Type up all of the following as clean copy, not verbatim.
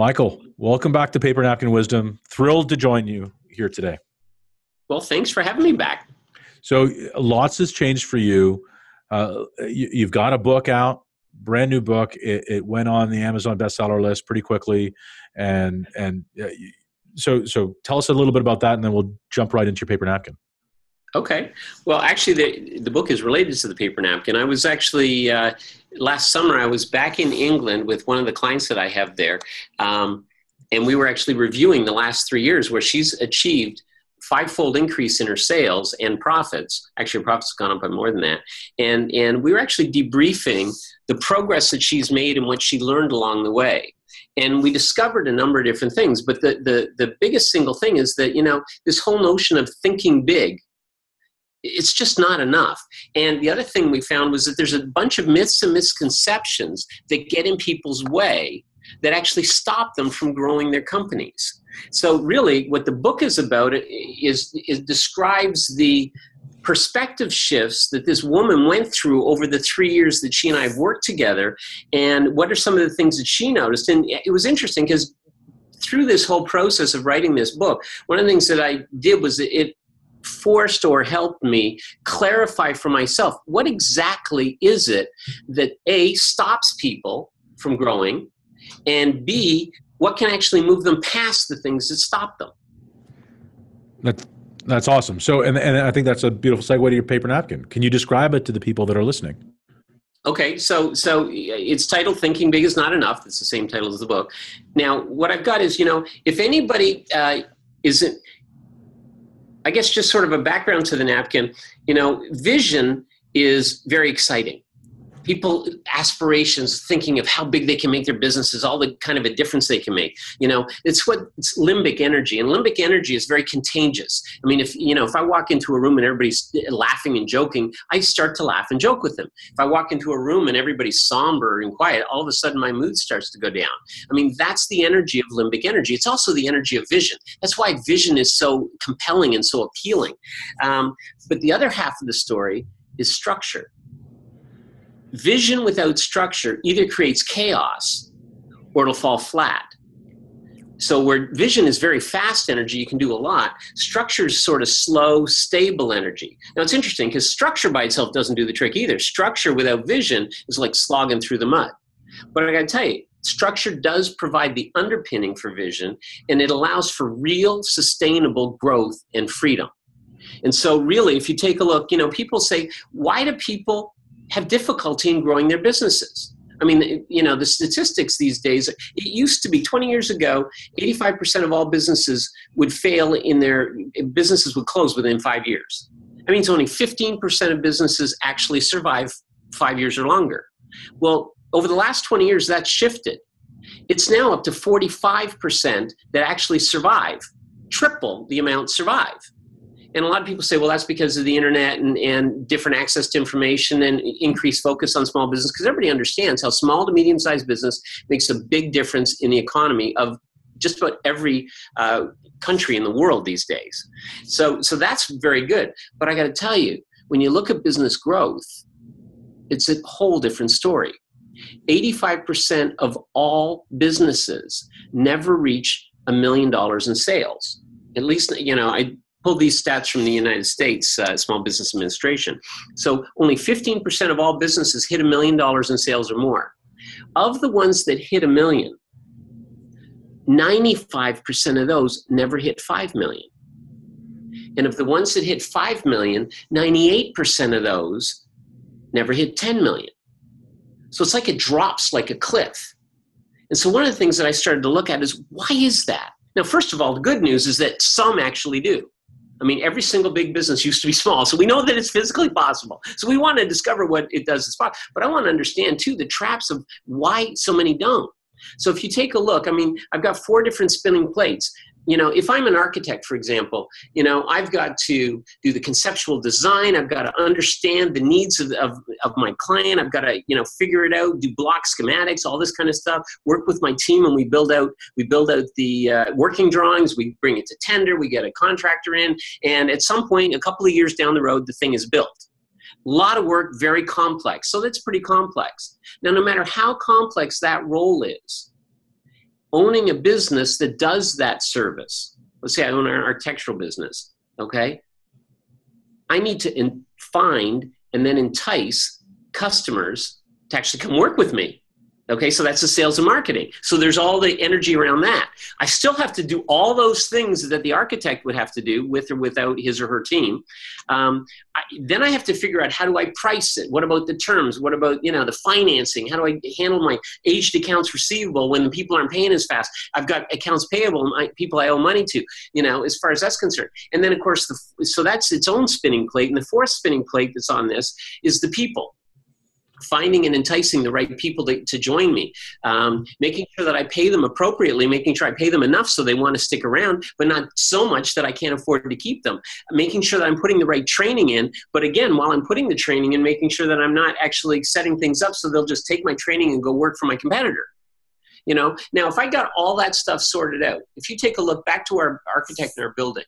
Michael, welcome back to Paper Napkin Wisdom. Thrilled to join you here today. Well, thanks for having me back. So lots has changed for you. You've got a book out, brand new book. It went on the Amazon bestseller list pretty quickly. So tell us a little bit about that, and then we'll jump right into your paper napkin. Okay. Well, actually, the book is related to the paper napkin. I was actually, last summer, I was back in England with one of the clients that I have there. And we were actually reviewing the last 3 years where she's achieved fivefold increase in her sales and profits. Actually, her profits have gone up by more than that. And we were actually debriefing the progress that she's made and what she learned along the way. And we discovered a number of different things. But the biggest single thing is that, you know, this whole notion of thinking big, it's just not enough. And the other thing we found was that there's a bunch of myths and misconceptions that get in people's way that actually stop them from growing their companies. So really what the book is about is it describes the perspective shifts that this woman went through over the 3 years that she and I have worked together, and what are some of the things that she noticed. And it was interesting because through this whole process of writing this book, one of the things that I did was it forced or helped me clarify for myself what exactly is it that A, stops people from growing, and B, what can actually move them past the things that stop them. That's awesome. So, and I think that's a beautiful segue to your paper napkin. Can you describe it to the people that are listening? Okay, so it's titled Thinking Big is Not Enough. It's the same title as the book. Now, what I've got is, you know, if anybody isn't, I guess just sort of a background to the napkin, you know, vision is very exciting. People, aspirations, thinking of how big they can make their businesses, all the kind of a difference they can make. You know, it's limbic energy, and limbic energy is very contagious. I mean, if I walk into a room and everybody's laughing and joking, I start to laugh and joke with them. If I walk into a room and everybody's somber and quiet, all of a sudden my mood starts to go down. I mean, that's the energy of limbic energy. It's also the energy of vision. That's why vision is so compelling and so appealing. But the other half of the story is structure. Vision without structure either creates chaos or it'll fall flat. So where vision is very fast energy, you can do a lot. Structure is sort of slow, stable energy. Now it's interesting because structure by itself doesn't do the trick either. Structure without vision is like slogging through the mud. But I got to tell you, structure does provide the underpinning for vision, and it allows for real, sustainable growth and freedom. And so really, if you take a look, you know, people say, why do people have difficulty in growing their businesses? I mean, you know, the statistics these days, it used to be 20 years ago, 85% of all businesses would fail in their, businesses would close within 5 years. That means only 15% of businesses actually survive 5 years or longer. Well, over the last 20 years, that's shifted. It's now up to 45% that actually survive, triple the amount survive. And a lot of people say, well, that's because of the internet and different access to information and increased focus on small business, because everybody understands how small to medium-sized business makes a big difference in the economy of just about every country in the world these days. So that's very good. But I got to tell you, when you look at business growth, it's a whole different story. 85% of all businesses never reach $1 million in sales. At least, you know, I pull these stats from the United States Small Business Administration. So only 15% of all businesses hit $1 million in sales or more. Of the ones that hit $1 million, 95% of those never hit $5 million. And of the ones that hit $5 million, 98% of those never hit $10 million. So it's like it drops like a cliff. And so one of the things that I started to look at is, why is that? Now, first of all, the good news is that some actually do. I mean, every single big business used to be small, so we know that it's physically possible. So we want to discover what it does as possible. But I want to understand, too, the traps of why so many don't. So if you take a look, I mean, I've got 4 different spinning plates. You know, if I'm an architect, for example, you know, I've got to do the conceptual design. I've got to understand the needs of my client. I've got to, you know, figure it out, do block schematics, all this kind of stuff, work with my team, and we build out the working drawings. We bring it to tender. We get a contractor in. And at some point, a couple of years down the road, the thing is built. A lot of work, very complex. So that's pretty complex. Now, no matter how complex that role is, owning a business that does that service. Let's say I own an architectural business, okay? I need to find and then entice customers to actually come work with me, okay? So that's the sales and marketing. So there's all the energy around that. I still have to do all those things that the architect would have to do with or without his or her team. Then I have to figure out, how do I price it? What about the terms? What about, you know, the financing? How do I handle my aged accounts receivable when the people aren't paying as fast? I've got accounts payable, people I owe money to, you know, as far as that's concerned. And then, of course, so that's its own spinning plate. And the fourth spinning plate that's on this is the people. Finding and enticing the right people to join me, making sure that I pay them appropriately, making sure I pay them enough so they want to stick around, but not so much that I can't afford to keep them, making sure that I'm putting the right training in, but again, while I'm putting the training in, making sure that I'm not actually setting things up so they'll just take my training and go work for my competitor. You know, now if I got all that stuff sorted out, if you take a look back to our architect and our building,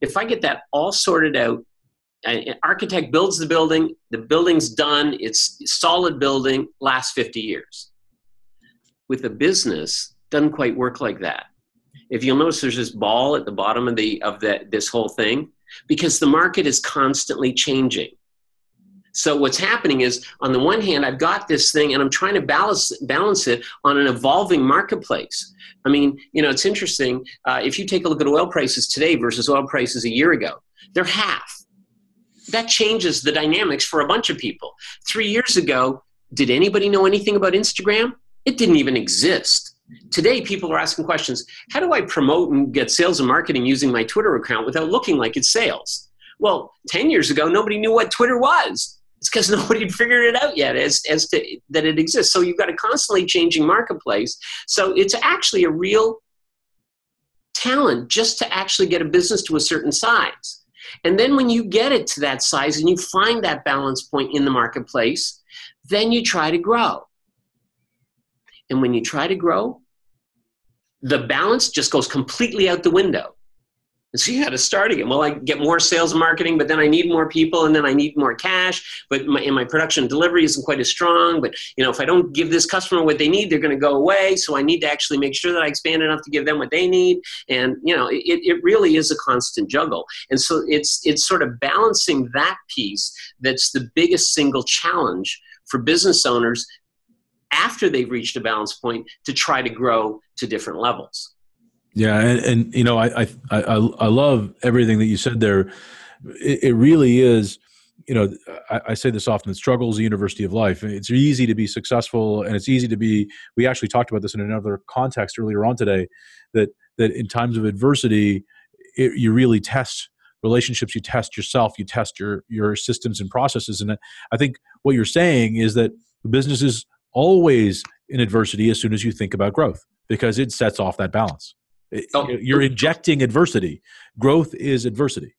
if I get that all sorted out, an architect builds the building, the building's done, it's a solid building, lasts 50 years. With a business, doesn't quite work like that. If you'll notice, there's this ball at the bottom of this whole thing, because the market is constantly changing. So what's happening is, on the one hand, I've got this thing and I'm trying to balance it on an evolving marketplace. I mean, you know, it's interesting. If you take a look at oil prices today versus oil prices a year ago, they're half. That changes the dynamics for a bunch of people. 3 years ago, did anybody know anything about Instagram? It didn't even exist. Today, people are asking questions. How do I promote and get sales and marketing using my Twitter account without looking like it's sales? Well, 10 years ago, nobody knew what Twitter was. It's because nobody had figured it out yet as to that it exists. So you've got a constantly changing marketplace. So it's actually a real talent just to actually get a business to a certain size. And then when you get it to that size and you find that balance point in the marketplace, then you try to grow. And when you try to grow, the balance just goes completely out the window. And so you got to start again. Well, I get more sales and marketing, but then I need more people, and then I need more cash, but my production and delivery isn't quite as strong. But, you know, if I don't give this customer what they need, they're going to go away. So I need to actually make sure that I expand enough to give them what they need. And, you know, it really is a constant juggle. And so it's sort of balancing that piece that's the biggest single challenge for business owners after they've reached a balance point to try to grow to different levels. Yeah. And you know, I love everything that you said there. It really is, you know, I say this often, the struggle is the university of life. It's easy to be successful, and it's easy to be, we actually talked about this in another context earlier on today, that in times of adversity, you really test relationships, you test yourself, you test your systems and processes. And I think what you're saying is that the business is always in adversity as soon as you think about growth, because it sets off that balance. You're injecting adversity. Growth is adversity.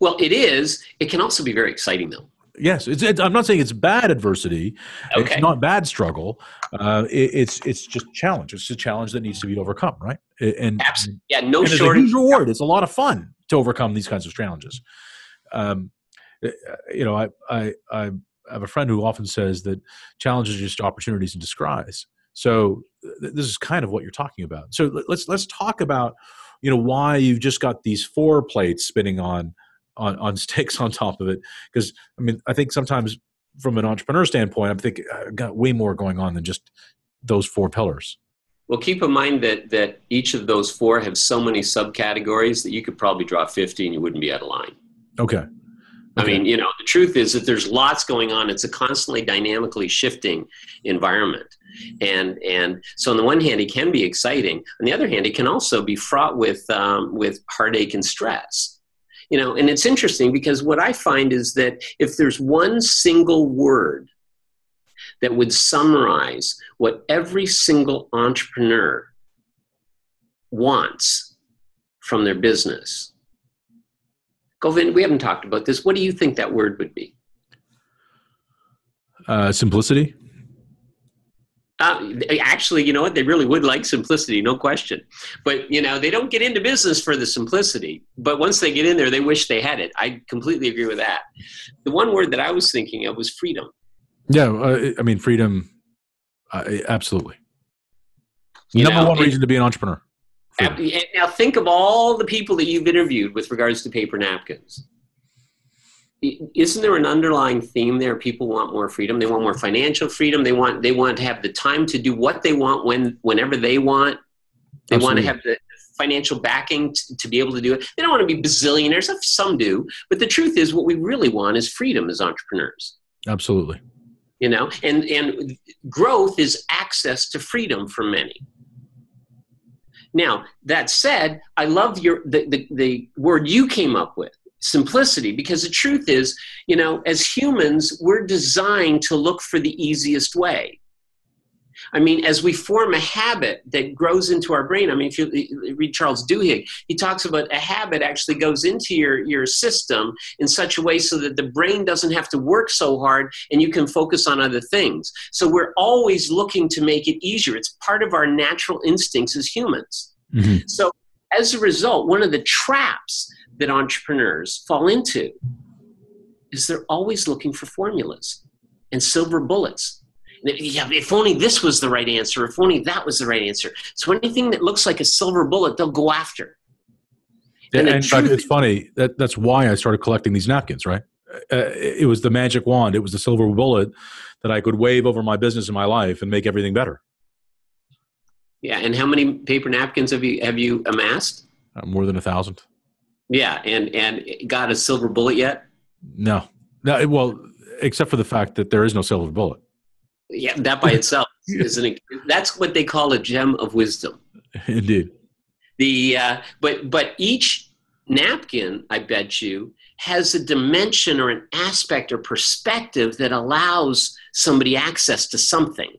Well, it is. It can also be very exciting, though. Yes. I'm not saying it's bad adversity. Okay. It's not bad struggle. It's just challenge. It's a challenge that needs to be overcome, right? And absolutely. Yeah, no shortage. It's a huge reward. It's a lot of fun to overcome these kinds of challenges. You know, I have a friend who often says that challenges are just opportunities in disguise. So this is kind of what you're talking about. So let's talk about, you know, why you've just got these four plates spinning on sticks on top of it. Because I mean, I think sometimes from an entrepreneur standpoint, I'm thinking I've got way more going on than just those four pillars. Well, keep in mind that each of those four have so many subcategories that you could probably draw 50 and you wouldn't be out of line. Okay. I mean, you know, the truth is that there's lots going on. It's a constantly dynamically shifting environment. And so on the one hand, it can be exciting. On the other hand, it can also be fraught with heartache and stress. You know, and it's interesting because what I find is that if there's one single word that would summarize what every single entrepreneur wants from their business, Govind, we haven't talked about this. What do you think that word would be? Simplicity. Actually, you know what? They really would like simplicity, no question. But, you know, they don't get into business for the simplicity. But once they get in there, they wish they had it. I completely agree with that. The one word that I was thinking of was freedom. Yeah, I mean, freedom, absolutely. Number one reason to be an entrepreneur. And now think of all the people that you've interviewed with regards to paper napkins. Isn't there an underlying theme there? People want more freedom. They want more financial freedom. They want to have the time to do what they want whenever they want. They Absolutely. Want to have the financial backing to be able to do it. They don't want to be bazillionaires. Some do. But the truth is what we really want is freedom as entrepreneurs. Absolutely. You know, and growth is access to freedom for many. Now, that said, I love the word you came up with. Simplicity, because the truth is, you know, as humans, we're designed to look for the easiest way. I mean, as we form a habit that grows into our brain, I mean, if you read Charles Duhigg, he talks about a habit actually goes into your system in such a way so that the brain doesn't have to work so hard and you can focus on other things. So we're always looking to make it easier. It's part of our natural instincts as humans. Mm-hmm. So as a result, one of the traps that entrepreneurs fall into is they're always looking for formulas and silver bullets. If only this was the right answer, if only that was the right answer. So anything that looks like a silver bullet, they'll go after. And it's funny, that's why I started collecting these napkins, right? It was the magic wand. It was the silver bullet that I could wave over my business and my life and make everything better. Yeah, and how many paper napkins have you amassed? More than 1,000. Yeah, and got a silver bullet yet? No. Well, except for the fact that there is no silver bullet. Yeah, that by itself that's what they call a gem of wisdom. Indeed. But each napkin, I bet you, has a dimension or an aspect or perspective that allows somebody access to something.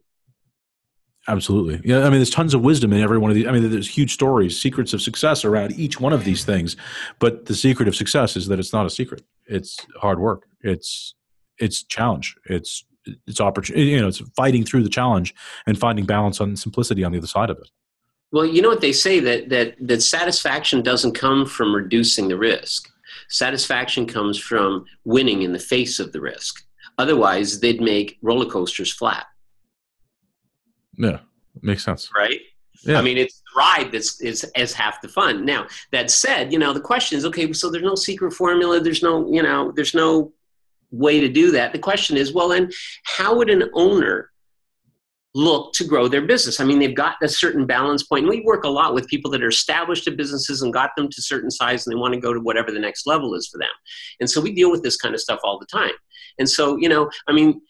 Absolutely. Yeah. I mean, there's tons of wisdom in every one of these. I mean, there's huge stories, secrets of success around each one of these things. But the secret of success is that it's not a secret. It's hard work. It's challenge. It's opportunity. You know, it's fighting through the challenge and finding balance and simplicity on the other side of it. Well, you know what they say, that satisfaction doesn't come from reducing the risk. Satisfaction comes from winning in the face of the risk. Otherwise, they'd make roller coasters flat. Yeah, makes sense. Right? Yeah. I mean, it's the ride that's half the fun. Now, that said, you know, the question is, okay, so there's no secret formula. There's no way to do that. The question is, well, then how would an owner look to grow their business? I mean, they've got a certain balance point. And we work a lot with people that are established in businesses and got them to a certain size and they want to go to whatever the next level is for them. And so we deal with this kind of stuff all the time. And so, you know, I mean,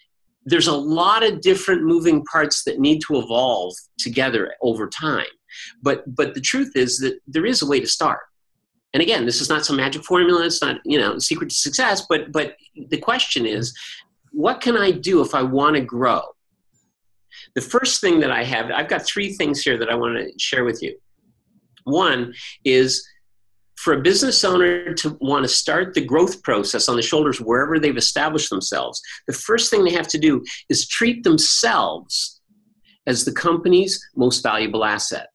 there's a lot of different moving parts that need to evolve together over time. But the truth is that there is a way to start. And again, this is not some magic formula. It's not, you know, secret to success. But the question is, what can I do if I want to grow? The first thing that I have, I've got three things here that I want to share with you. One is for a business owner to want to start the growth process on the shoulders wherever they've established themselves, the first thing they have to do is treat themselves as the company's most valuable asset.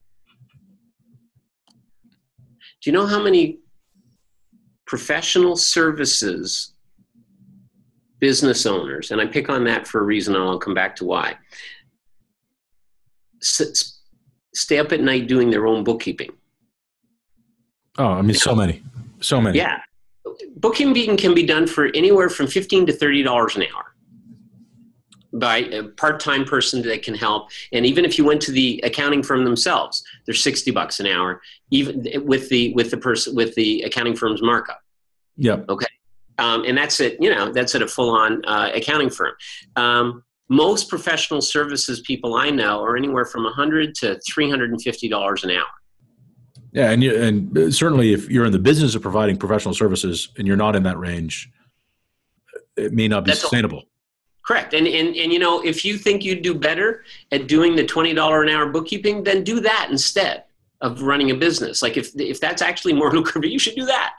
Do you know how many professional services business owners, and I pick on that for a reason and I'll come back to why, stay up at night doing their own bookkeeping? Oh, I mean, so many. Yeah. Bookkeeping can be done for anywhere from $15 to $30 an hour by a part-time person that can help. And even if you went to the accounting firm themselves, they're $60 an hour, even with the accounting firm's markup. Yeah. Okay. And that's it. You know, that's at a full-on accounting firm. Most professional services people I know are anywhere from $100 to $350 an hour. Yeah, and certainly if you're in the business of providing professional services and you're not in that range, it may not be sustainable. Correct. And you know, if you think you'd do better at doing the $20 an hour bookkeeping, then do that instead of running a business. Like if that's actually more lucrative, you should do that.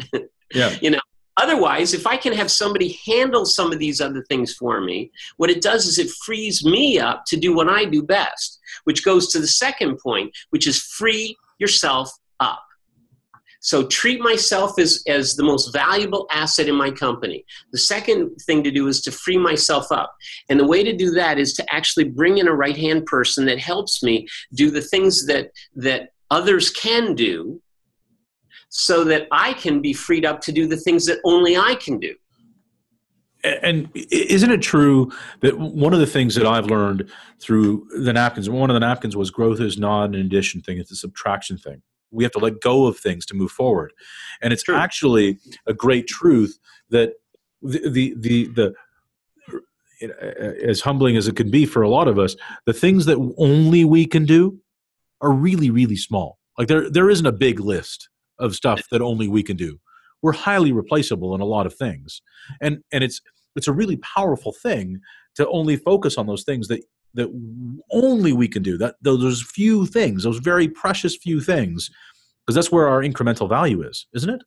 Yeah. You know, otherwise, if I can have somebody handle some of these other things for me, what it does is it frees me up to do what I do best, which goes to the second point, which is free yourself up. So treat myself as the most valuable asset in my company. The second thing to do is to free myself up. And the way to do that is to actually bring in a right-hand person that helps me do the things that others can do so that I can be freed up to do the things that only I can do. And isn't it true that one of the things that I've learned through the napkins, one of the napkins was growth is not an addition thing, it's a subtraction thing. We have to let go of things to move forward. And it's true. Actually a great truth that as humbling as it can be for a lot of us, the things that only we can do are really, really small. Like there isn't a big list of stuff that only we can do. We're highly replaceable in a lot of things. And it's a really powerful thing to only focus on those things that only we can do, that those few things, those very precious few things, because that's where our incremental value is, isn't it?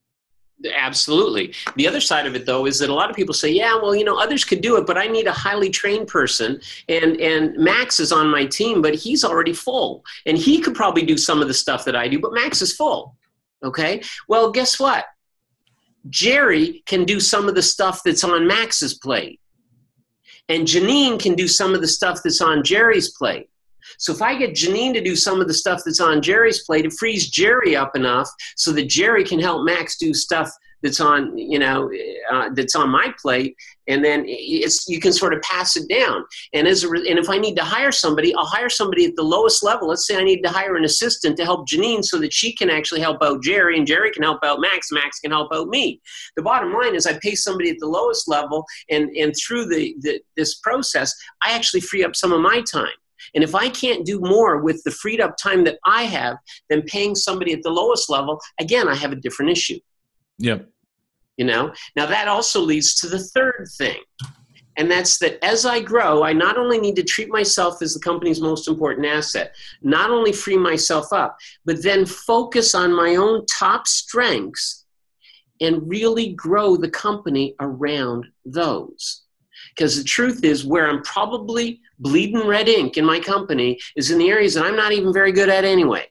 Absolutely. The other side of it, though, is that a lot of people say, yeah, well, you know, others could do it, but I need a highly trained person. And Max is on my team, but he's already full. And he could probably do some of the stuff that I do, but Max is full. Okay? Well, guess what? Jerry can do some of the stuff that's on Max's plate. And Janine can do some of the stuff that's on Jerry's plate. So if I get Janine to do some of the stuff that's on Jerry's plate, it frees Jerry up enough so that Jerry can help Max do stuff that's on, you know, that's on my plate. And then you can sort of pass it down. And if I need to hire somebody, I'll hire somebody at the lowest level. Let's say I need to hire an assistant to help Janine so that she can actually help out Jerry, and Jerry can help out Max, Max can help out me. The bottom line is I pay somebody at the lowest level, and through this process, I actually free up some of my time. And if I can't do more with the freed up time that I have than paying somebody at the lowest level, again, I have a different issue. Yeah. You know, now that also leads to the third thing. And that's that as I grow, I not only need to treat myself as the company's most important asset, not only free myself up, but then focus on my own top strengths and really grow the company around those. Because the truth is, where I'm probably bleeding red ink in my company is in the areas that I'm not even very good at anyway.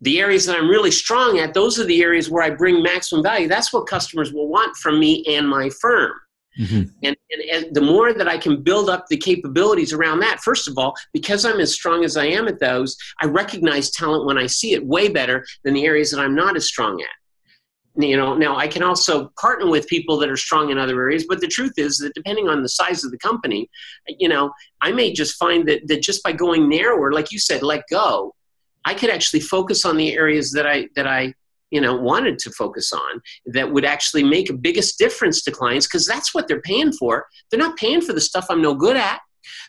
The areas that I'm really strong at, those are the areas where I bring maximum value. That's what customers will want from me and my firm. Mm-hmm. And the more that I can build up the capabilities around that, first of all, because I'm as strong as I am at those, I recognize talent when I see it way better than the areas that I'm not as strong at. You know, now I can also partner with people that are strong in other areas, but the truth is that depending on the size of the company, you know, I may just find that just by going narrower, like you said, let go, I could actually focus on the areas that I, you know, wanted to focus on that would actually make a biggest difference to clients, because that's what they're paying for. They're not paying for the stuff I'm no good at.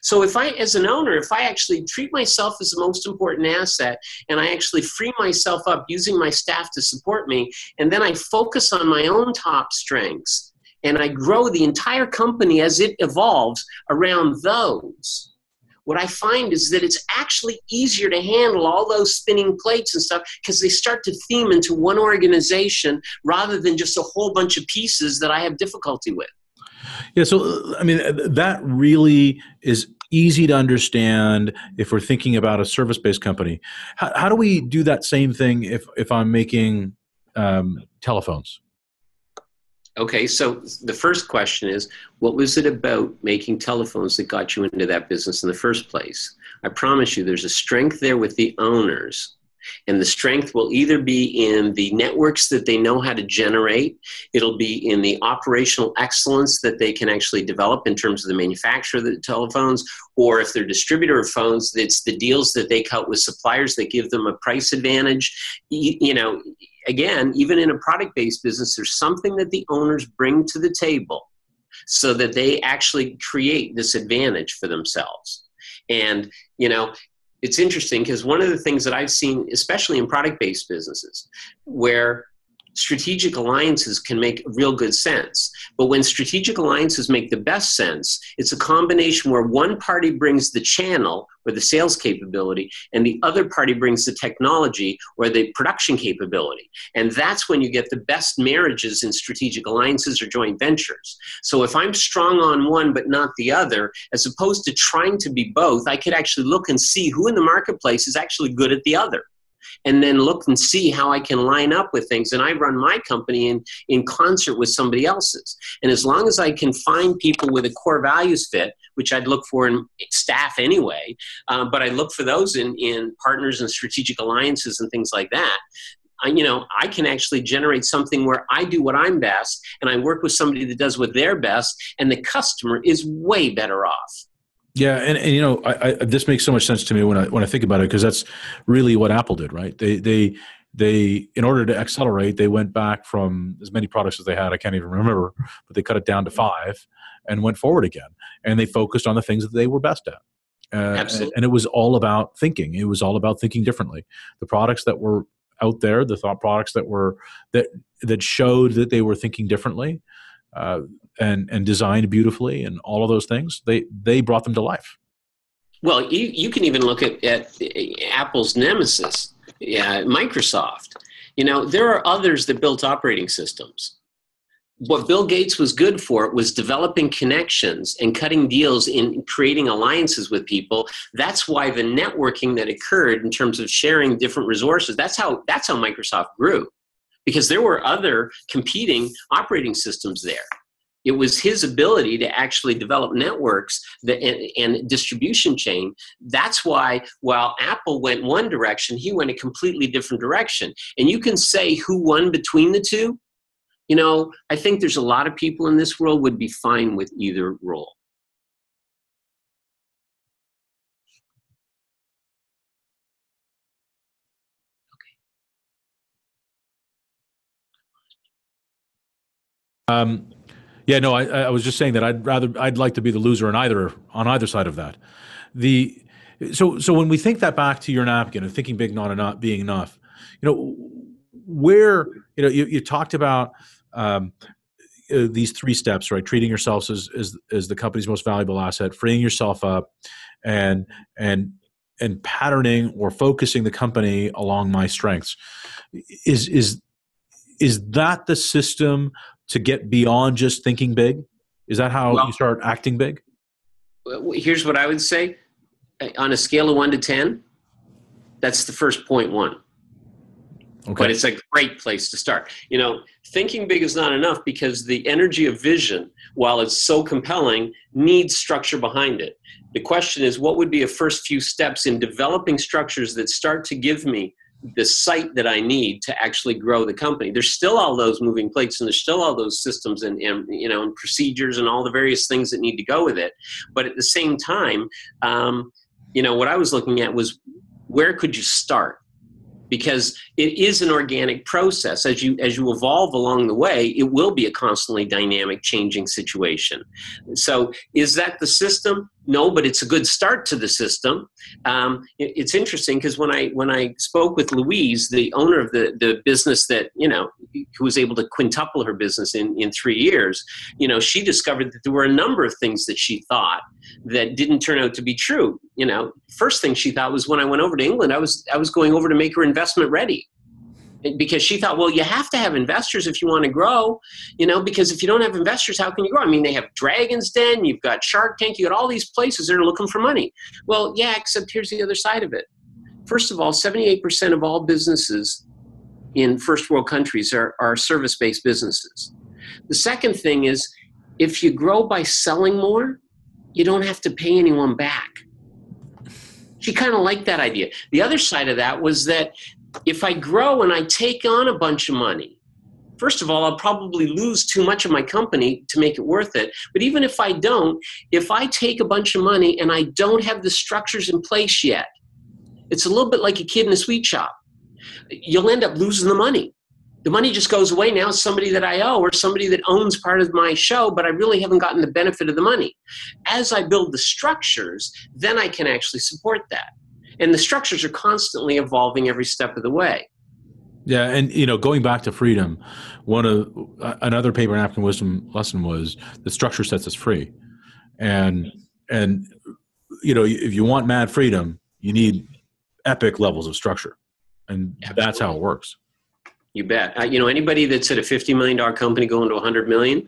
So if I, as an owner, if I actually treat myself as the most important asset and I actually free myself up using my staff to support me, and then I focus on my own top strengths and I grow the entire company as it evolves around those, what I find is that it's actually easier to handle all those spinning plates and stuff because they start to theme into one organization rather than just a whole bunch of pieces that I have difficulty with. Yeah, so I mean, that really is easy to understand if we're thinking about a service-based company. How do we do that same thing if I'm making telephones? Okay, so the first question is, what was it about making telephones that got you into that business in the first place? I promise you there's a strength there with the owners. And the strength will either be in the networks that they know how to generate. It'll be in the operational excellence that they can actually develop in terms of the manufacturer of the telephones, or if they're distributor of phones, it's the deals that they cut with suppliers that give them a price advantage. You know, again, even in a product-based business, there's something that the owners bring to the table so that they actually create this advantage for themselves. And, you know, it's interesting because one of the things that I've seen, especially in product-based businesses, where strategic alliances can make real good sense. But when strategic alliances make the best sense, it's a combination where one party brings the channel or the sales capability and the other party brings the technology or the production capability. And that's when you get the best marriages in strategic alliances or joint ventures. So if I'm strong on one but not the other, as opposed to trying to be both, I could actually look and see who in the marketplace is actually good at the other. and then look and see how I can line up with things. And I run my company in concert with somebody else's. And as long as I can find people with a core values fit, which I'd look for in staff anyway, but I look for those in partners and strategic alliances and things like that, I can actually generate something where I do what I'm best and I work with somebody that does what they're best, and the customer is way better off. Yeah. And this makes so much sense to me when I think about it, because that's really what Apple did, right? They, in order to accelerate, they went back from as many products as they had, I can't even remember, but they cut it down to 5 and went forward again. And they focused on the things that they were best at. Absolutely. And it was all about thinking. It was all about thinking differently. The products that were out there, the thought products that showed that they were thinking differently, and designed beautifully, and all of those things, they brought them to life. Well, you can even look at Apple's nemesis, Microsoft. There are others that built operating systems. What Bill Gates was good for was developing connections and cutting deals and creating alliances with people. That's why the networking that occurred in terms of sharing different resources, that's how Microsoft grew, because there were other competing operating systems there. It was his ability to actually develop networks and distribution chain. That's why while Apple went one direction, he went a completely different direction. And you can say who won between the two. I think there's a lot of people in this world would be fine with either role. Okay. I was just saying that I'd like to be the loser on either side of that. So when we think that back to your napkin and thinking big, not being enough, where, you talked about these 3 steps, right? Treating yourself as the company's most valuable asset, freeing yourself up, and patterning or focusing the company along my strengths. Is that the system to get beyond just thinking big? Is that how you start acting big? Here's what I would say. On a scale of 1 to 10, that's the first 0.1. Okay. But it's a great place to start. Thinking big is not enough, because the energy of vision, while it's so compelling, needs structure behind it. The question is, what would be a first few steps in developing structures that start to give me the site that I need to actually grow the company? There's still all those moving plates, and there's still all those systems and procedures and all the various things that need to go with it. But at the same time, what I was looking at was, where could you start? Because it is an organic process. As you evolve along the way, it will be a constantly dynamic, changing situation. So is that the system? No, but it's a good start to the system. It's interesting, because when I spoke with Louise, the owner of the business that, who was able to quintuple her business in 3 years, she discovered that there were a number of things that she thought that didn't turn out to be true. First thing she thought was, when I went over to England, I was going over to make her investment ready. Because she thought, well, you have to have investors if you want to grow, because if you don't have investors, how can you grow? I mean, they have Dragon's Den, you've got Shark Tank, you got all these places that are looking for money. Well, yeah, except here's the other side of it. First of all, 78% of all businesses in first world countries are service-based businesses. The second thing is, if you grow by selling more, you don't have to pay anyone back. She kind of liked that idea. The other side of that was that if I grow and I take on a bunch of money, first of all, I'll probably lose too much of my company to make it worth it. But even if I don't, if I take a bunch of money and I don't have the structures in place yet, it's a little bit like a kid in a sweet shop. You'll end up losing the money. The money just goes away. Now it's somebody that I owe, or somebody that owns part of my show, but I really haven't gotten the benefit of the money. As I build the structures, then I can actually support that. And the structures are constantly evolving every step of the way. Yeah, and going back to freedom, another Paper Napkin Wisdom lesson was that structure sets us free. And if you want mad freedom, you need epic levels of structure, and Absolutely. That's how it works. You bet. Anybody that's at a $50 million company going to $100 million,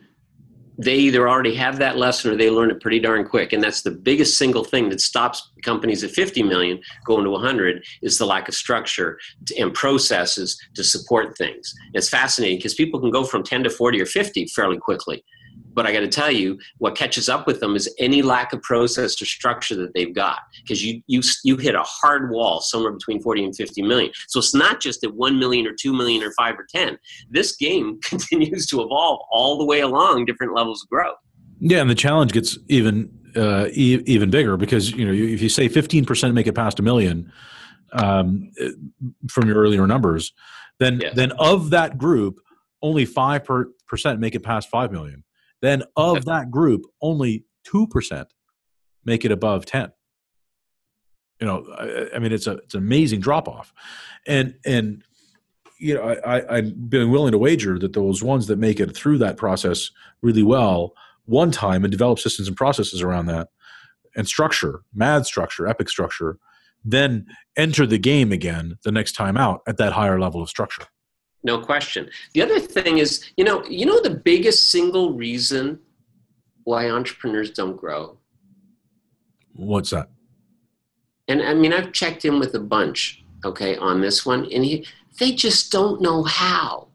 they either already have that lesson or they learn it pretty darn quick. And that's the biggest single thing that stops companies at 50 million going to 100 is the lack of structure and processes to support things. And it's fascinating because people can go from 10 to 40 or 50 fairly quickly. But I got to tell you, what catches up with them is any lack of process or structure that they've got, because you hit a hard wall somewhere between 40 and 50 million. So it's not just at 1 million or 2 million or 5 or 10. This game continues to evolve all the way along different levels of growth. Yeah, and the challenge gets even bigger because, you know, if you say 15% make it past a million from your earlier numbers, then yes. Then of that group, only 5% make it past 5 million. Then of that group, only 2% make it above 10. You know, I mean, it's an amazing drop off, and you know, I've been willing to wager that those ones that make it through that process really well one time and develop systems and processes around that and structure, mad structure, epic structure, then enter the game again the next time out at that higher level of structure. No question. The other thing is, you know, the biggest single reason why entrepreneurs don't grow. What's that? And I mean, I've checked in with a bunch, okay, on this one, and they just don't know how.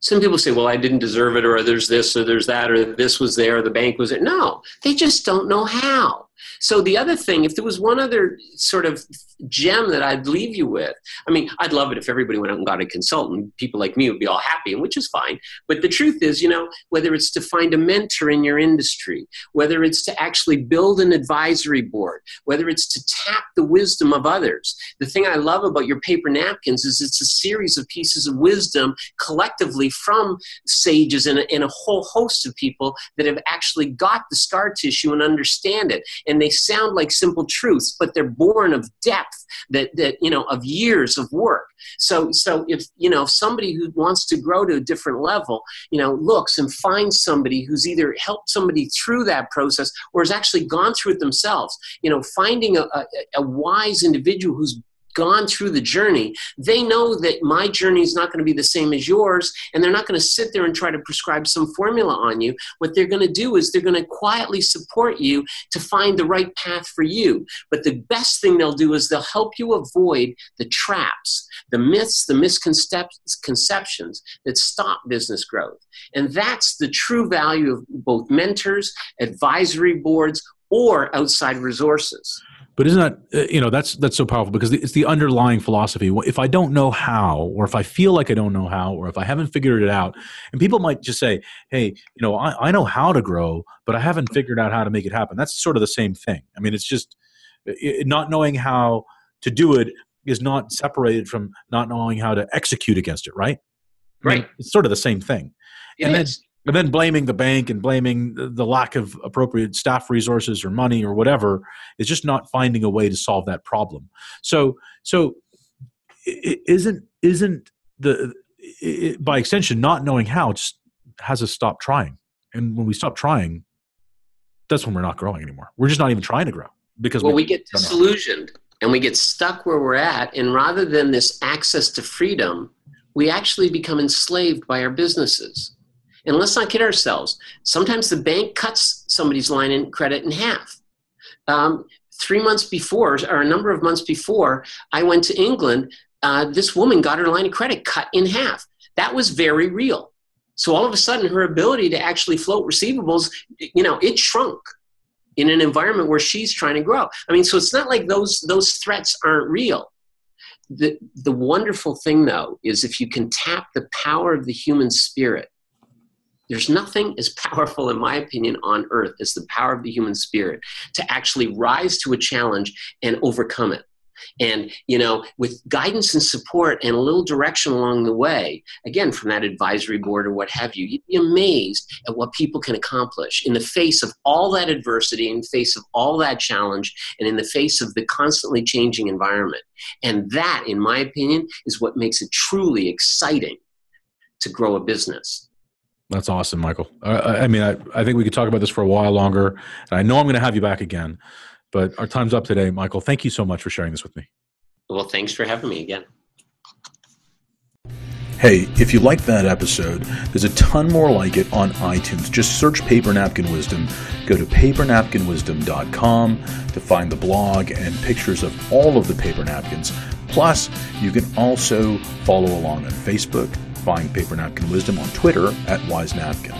Some people say, well, I didn't deserve it, or there's this, or there's that, or this was there, or the bank was there. No, they just don't know how. So the other thing, if there was one other sort of gem that I'd leave you with, I mean, I'd love it if everybody went out and got a consultant. People like me would be all happy, which is fine. But the truth is, you know, whether it's to find a mentor in your industry, whether it's to actually build an advisory board, whether it's to tap the wisdom of others. The thing I love about your paper napkins is it's a series of pieces of wisdom collectively from sages and a whole host of people that have actually got the scar tissue and understand it. And they sound like simple truths, but they're born of depth that you know, of years of work. So if, you know, if somebody who wants to grow to a different level, you know, looks and finds somebody who's either helped somebody through that process or has actually gone through it themselves, you know, finding a wise individual who's gone through the journey, they know that my journey is not going to be the same as yours, and they're not going to sit there and try to prescribe some formula on you. What they're going to do is they're going to quietly support you to find the right path for you. But the best thing they'll do is they'll help you avoid the traps, the myths, the misconceptions that stop business growth. And that's the true value of both mentors, advisory boards, or outside resources. But isn't that, you know, that's so powerful because it's the underlying philosophy. If I don't know how, or if I feel like I don't know how, or if I haven't figured it out, and people might just say, hey, you know, I know how to grow, but I haven't figured out how to make it happen. That's sort of the same thing. I mean, it's just not knowing how to do it is not separated from not knowing how to execute against it, right? Right. I mean, it's sort of the same thing. And then blaming the bank and blaming the lack of appropriate staff resources or money or whatever is just not finding a way to solve that problem. So isn't by extension, not knowing how just has us stop trying. And when we stop trying, that's when we're not growing anymore. We're just not even trying to grow because we get disillusioned and we get stuck where we're at. And rather than this access to freedom, we actually become enslaved by our businesses. And let's not kid ourselves. Sometimes the bank cuts somebody's line in credit in half. 3 months before, or a number of months before, I went to England, this woman got her line of credit cut in half. That was very real. So all of a sudden, her ability to actually float receivables, you know, it shrunk in an environment where she's trying to grow. I mean, so it's not like those threats aren't real. The wonderful thing, though, is if you can tap the power of the human spirit. There's nothing as powerful, in my opinion, on earth as the power of the human spirit to actually rise to a challenge and overcome it. And, you know, with guidance and support and a little direction along the way, again, from that advisory board or what have you, you'd be amazed at what people can accomplish in the face of all that adversity, in the face of all that challenge, and in the face of the constantly changing environment. And that, in my opinion, is what makes it truly exciting to grow a business. That's awesome, Michael. I mean, I think we could talk about this for a while longer. And I know I'm going to have you back again, but our time's up today. Michael, thank you so much for sharing this with me. Well, thanks for having me again. Hey, if you liked that episode, there's a ton more like it on iTunes. Just search Paper Napkin Wisdom. Go to papernapkinwisdom.com to find the blog and pictures of all of the paper napkins. Plus, you can also follow along on Facebook, find Paper Napkin Wisdom on Twitter at Wise Napkin.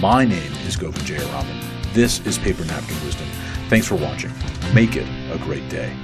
My name is Govind J Raman. This is Paper Napkin Wisdom. Thanks for watching. Make it a great day.